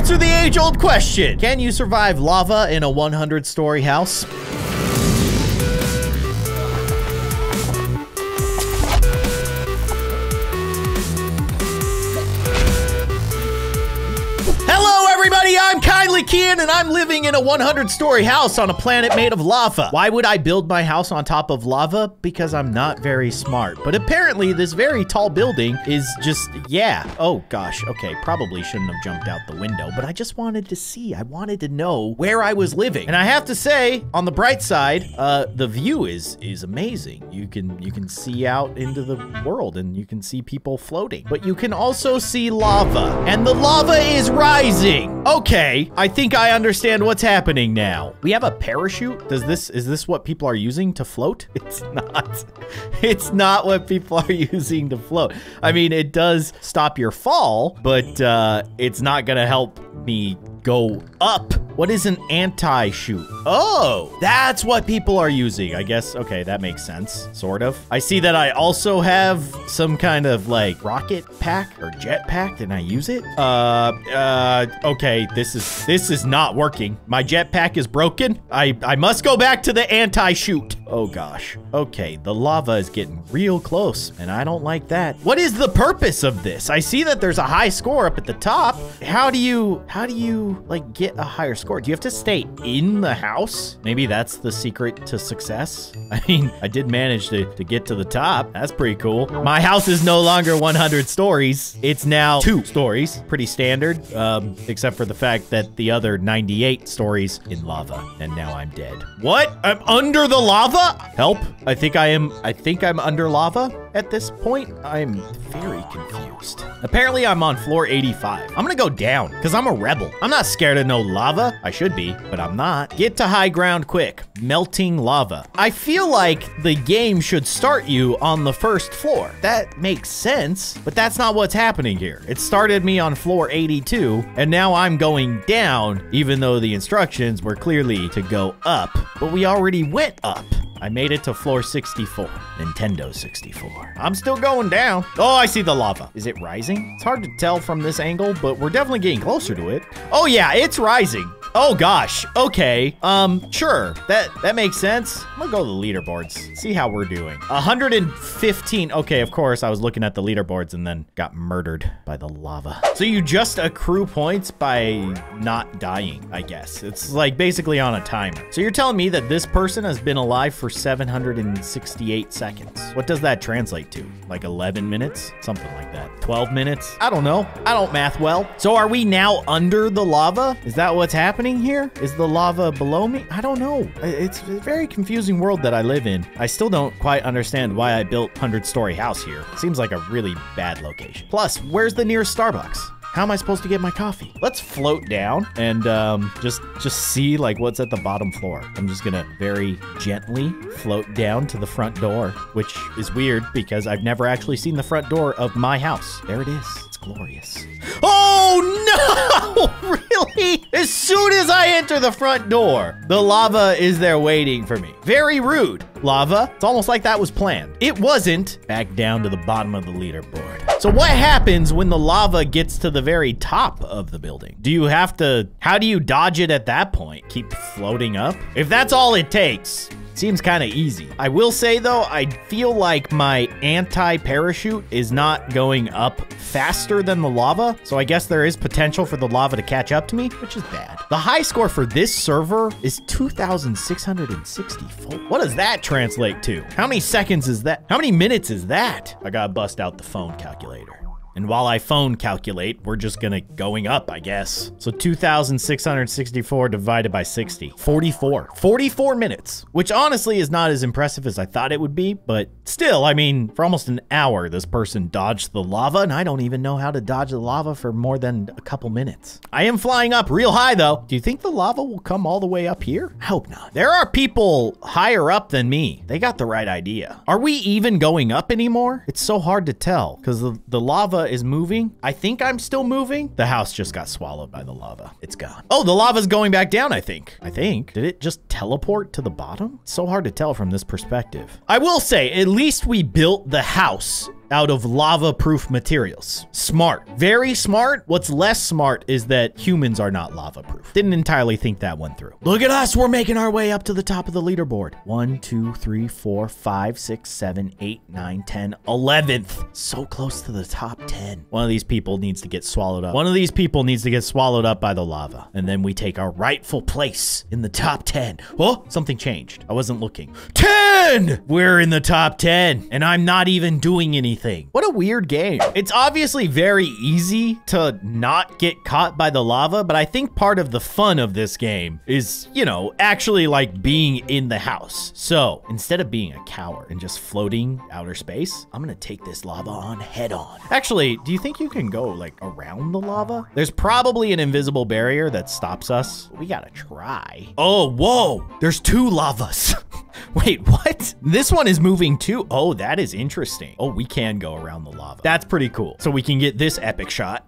answer the age-old question. Can you survive lava in a 100-story house? I'm Kindly Kian, and I'm living in a 100-story house on a planet made of lava. Why would I build my house on top of lava? Because I'm not very smart. But apparently, this very tall building is just, yeah. Oh, gosh. Okay, probably shouldn't have jumped out the window, but I just wanted to see. I wanted to know where I was living. And I have to say, on the bright side, the view is amazing. You can see out into the world, and you can see people floating. But you can also see lava, and the lava is rising. Okay, I think I understand what's happening now. We have a parachute? Is this what people are using to float? It's not. It's not what people are using to float. I mean, it does stop your fall, but it's not gonna help me go up. What is an anti-chute? Oh, that's what people are using, I guess. Okay, that makes sense, sort of. I see that I also have some kind of like rocket pack or jet pack. Didn't I use it? Okay, this is not working. My jet pack is broken. I must go back to the anti-chute. Oh gosh. Okay, the lava is getting real close and I don't like that. What is the purpose of this? I see that there's a high score up at the top. How do you like get a higher score? Do you have to stay in the house? Maybe that's the secret to success. I mean, I did manage to get to the top. That's pretty cool. My house is no longer 100 stories. It's now 2 stories. Pretty standard, except for the fact that the other 98 stories in lava and now I'm dead. What? I'm under the lava? Help. I think I'm under lava at this point. I'm very confused. Apparently I'm on floor 85. I'm gonna go down because I'm a rebel. I'm not scared of no lava. I should be, but I'm not. Get to high ground quick. Melting lava. I feel like the game should start you on the first floor. That makes sense, but that's not what's happening here. It started me on floor 82 and now I'm going down, even though the instructions were clearly to go up, but we already went up. I made it to floor 64, Nintendo 64. I'm still going down. Oh, I see the lava. Is it rising? It's hard to tell from this angle, but we're definitely getting closer to it. Oh yeah, it's rising. Oh gosh, okay. Sure, that makes sense. I'm gonna go to the leaderboards, see how we're doing. 115, okay, of course, I was looking at the leaderboards and then got murdered by the lava. So you just accrue points by not dying, I guess. It's like basically on a timer. So you're telling me that this person has been alive for 768 seconds. What does that translate to? Like 11 minutes? Something like that. 12 minutes? I don't know. I don't math well. So are we now under the lava? Is that what's happening? Here? Is the lava below me? I don't know. It's a very confusing world that I live in. I still don't quite understand why I built 100-story house here. Seems like a really bad location. Plus, where's the nearest Starbucks? How am I supposed to get my coffee? Let's float down and just see like what's at the bottom floor. I'm just gonna very gently float down to the front door, which is weird because I've never actually seen the front door of my house. There it is. It's glorious. Oh no! Really? As soon as I enter the front door, the lava is there waiting for me. Very rude. Lava, it's almost like that was planned. It wasn't. Back down to the bottom of the leaderboard. So what happens when the lava gets to the very top of the building? How do you dodge it at that point? Keep floating up? If that's all it takes. Seems kind of easy. I will say though, I feel like my anti-parachute is not going up faster than the lava. So I guess there is potential for the lava to catch up to me, which is bad. The high score for this server is 2,664. What does that translate to? How many seconds is that? How many minutes is that? I gotta bust out the phone calculator. And while I phone calculate, we're just going up, I guess. So 2,664 divided by 60, 44. 44 minutes, which honestly is not as impressive as I thought it would be, but still, I mean, for almost an hour, this person dodged the lava, and I don't even know how to dodge the lava for more than a couple minutes. I am flying up real high, though. Do you think the lava will come all the way up here? I hope not. There are people higher up than me. They got the right idea. Are we even going up anymore? It's so hard to tell, because the lava is moving. I think I'm still moving. The house just got swallowed by the lava. It's gone. Oh, the lava's going back down, I think. Did it just teleport to the bottom? It's so hard to tell from this perspective. I will say, at least we built the house out of lava-proof materials. Smart. Very smart. What's less smart is that humans are not lava-proof. Didn't entirely think that one through. Look at us. We're making our way up to the top of the leaderboard. 1, 2, 3, 4, 5, 6, 7, 8, 9, 10, 11th. So close to the top 10. One of these people needs to get swallowed up. One of these people needs to get swallowed up by the lava. And then we take our rightful place in the top 10. Oh, something changed. I wasn't looking. 10! We're in the top 10. And I'm not even doing anything. What a weird game. It's obviously very easy to not get caught by the lava, but I think part of the fun of this game is, you know, actually like being in the house. So instead of being a coward and just floating outer space, I'm gonna take this lava on head on. Actually, do you think you can go like around the lava? There's probably an invisible barrier that stops us. We gotta try. Oh, whoa, there's two lavas. Wait, what? This one is moving too. Oh, that is interesting. Oh, we can go around the lava. That's pretty cool. So we can get this epic shot.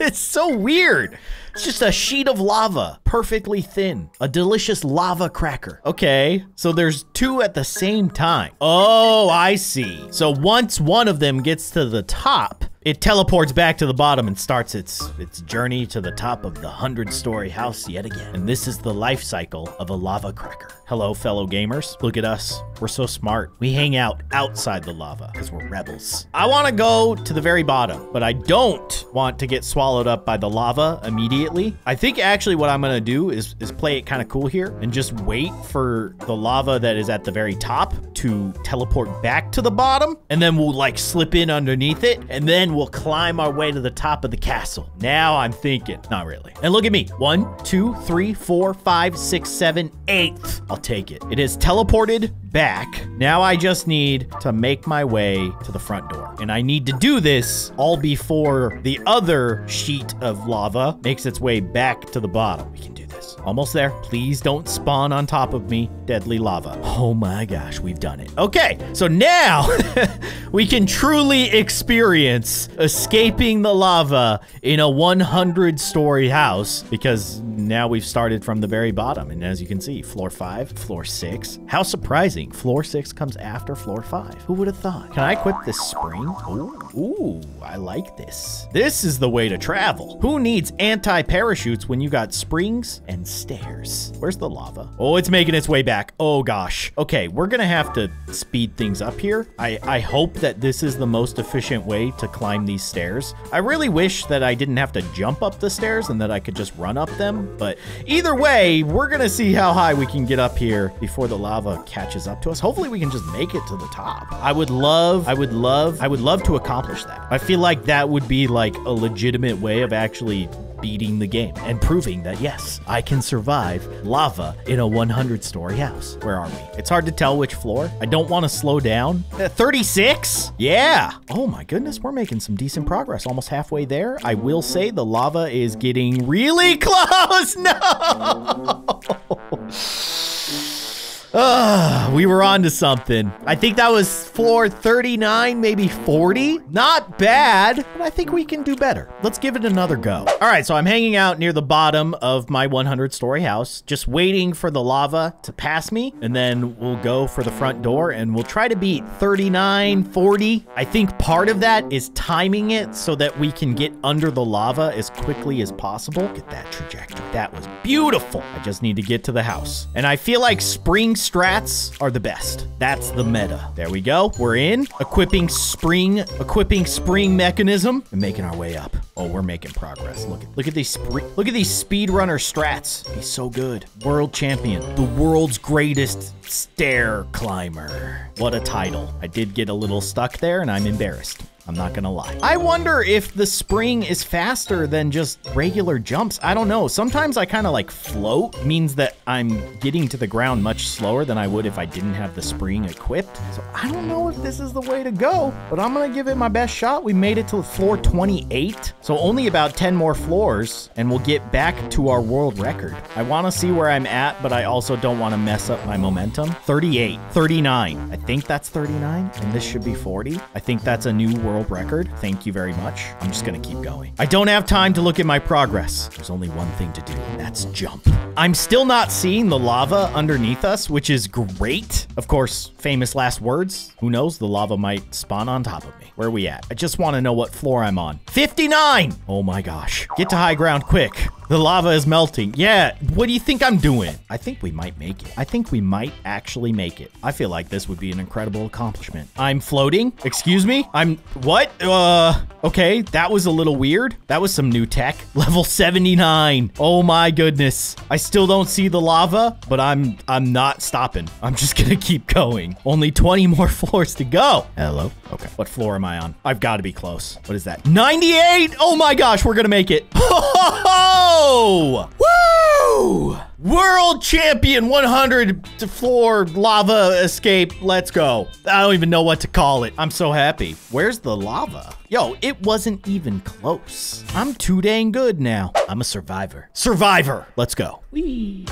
It's so weird. It's just a sheet of lava, perfectly thin. A delicious lava cracker. Okay, so there's two at the same time. Oh, I see. So once one of them gets to the top, it teleports back to the bottom and starts its journey to the top of the 100-story house yet again. And this is the life cycle of a lava cracker. Hello, fellow gamers. Look at us. We're so smart. We hang out outside the lava because we're rebels. I want to go to the very bottom, but I don't want to get swallowed up by the lava immediately. I think actually what I'm going to do is play it kind of cool here and just wait for the lava that is at the very top to teleport back to the bottom. And then we'll like slip in underneath it. And then we'll climb our way to the top of the castle. Now I'm thinking. Not really. And look at me. 1, 2, 3, 4, 5, 6, 7, 8. I'll take it. It is teleported back. Now I just need to make my way to the front door. And I need to do this all before the other sheet of lava makes its way back to the bottom. We can do this. Almost there. Please don't spawn on top of me. Deadly lava. Oh my gosh, we've done it. Okay, so now we can truly experience escaping the lava in a 100-story house, because now we've started from the very bottom. And as you can see, floor 5, floor 6. How surprising. Floor 6 comes after floor 5. Who would have thought? Can I equip this spring? Ooh, I like this. This is the way to travel. Who needs anti-parachutes when you got springs and stairs? Where's the lava? Oh, it's making its way back. Oh gosh. Okay, we're gonna have to speed things up here. I hope that this is the most efficient way to climb these stairs. I really wish that I didn't have to jump up the stairs and that I could just run up them, but either way, we're gonna see how high we can get up here before the lava catches up to us. Hopefully we can just make it to the top. I would love to accomplish that. I feel like that would be like a legitimate way of actually beating the game and proving that, yes, I can survive lava in a 100-story house. Where are we? It's hard to tell which floor. I don't want to slow down. 36? Yeah. Oh my goodness, we're making some decent progress. Almost halfway there. I will say the lava is getting really close. No! We were on to something. I think that was floor 39, maybe 40. Not bad, but I think we can do better. Let's give it another go. All right, so I'm hanging out near the bottom of my 100-story house, just waiting for the lava to pass me, and then we'll go for the front door, and we'll try to beat 39, 40. I think part of that is timing it so that we can get under the lava as quickly as possible. Look at that trajectory. That was beautiful. I just need to get to the house, and I feel like spring strats are the best. That's the meta. There we go. We're in. Equipping spring mechanism and making our way up. Oh, we're making progress. Look at these speedrunner strats. He's so good. World champion. The world's greatest stair climber. What a title. I did get a little stuck there and I'm embarrassed. I'm not gonna lie. I wonder if the spring is faster than just regular jumps. I don't know. Sometimes I kind of like float, means that I'm getting to the ground much slower than I would if I didn't have the spring equipped. So I don't know if this is the way to go, but I'm gonna give it my best shot. We made it to floor 28. So only about 10 more floors and we'll get back to our world record. I wanna see where I'm at, but I also don't wanna mess up my momentum. 38, 39. I think that's 39 and this should be 40. I think that's a new world world record. Thank you very much. I'm just gonna keep going. I don't have time to look at my progress. There's only one thing to do, and that's jump. I'm still not seeing the lava underneath us, which is great. Of course, famous last words. Who knows? The lava might spawn on top of me. Where are we at? I just want to know what floor I'm on. 59! Oh my gosh. Get to high ground quick. The lava is melting. Yeah, what do you think I'm doing? I think we might make it. I think we might actually make it. I feel like this would be an incredible accomplishment. I'm floating. Excuse me? I'm... What? Okay, that was a little weird. That was some new tech. Level 79. Oh my goodness. I still don't see the lava, but I'm not stopping. I'm just gonna keep going. Only 20 more floors to go. Hello? Okay. What floor am I on? I've got to be close. What is that? 98! Oh my gosh, we're gonna make it. Woo! World champion 100 floor lava escape. Let's go. I don't even know what to call it. I'm so happy. Where's the lava? Yo, it wasn't even close. I'm too dang good now. I'm a survivor. Let's go. Whee.